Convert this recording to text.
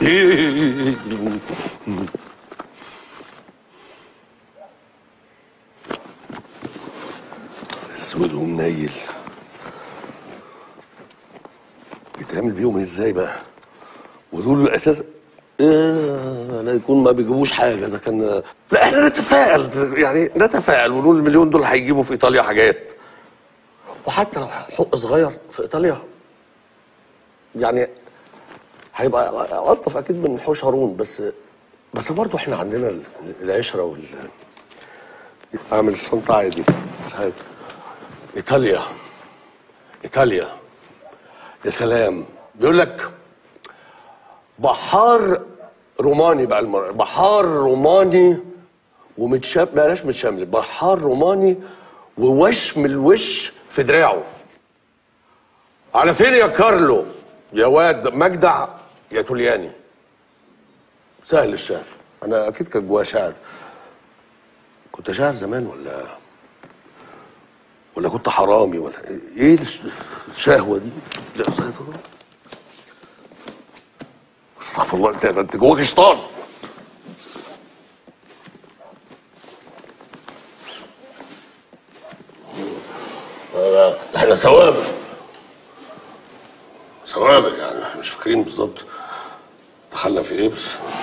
اسود ومنيل. بيتعمل بيهم ازاي بقى؟ ودول الاساس ايه؟ لا يكون ما بيجيبوش حاجه اذا كان. لا احنا نتفائل يعني، نتفائل ونقول المليون دول هيجيبوا في ايطاليا حاجات، وحتى لو حق صغير في ايطاليا يعني هيبقى الطف اكيد من حوش هارون. بس برضه احنا عندنا العشره اعمل الشنطه عادي مش حاجه. ايطاليا ايطاليا يا سلام. بيقول لك بحار روماني بقى المره، بحار روماني ومتشمل، بلاش متشمل، بحار روماني ووشم الوش في دراعه. على فين يا كارلو؟ يا واد مجدع يا تولياني. سهل الشعر، انا اكيد كان جواه شعر. كنت شاعر زمان ولا كنت حرامي ولا ايه الشهوه دي؟ لا استغفر الله، انت جواك شيطان. احنا ثوابت ثوابت يعني، احنا مش فاكرين بالظبط دخلنا في ايه بس.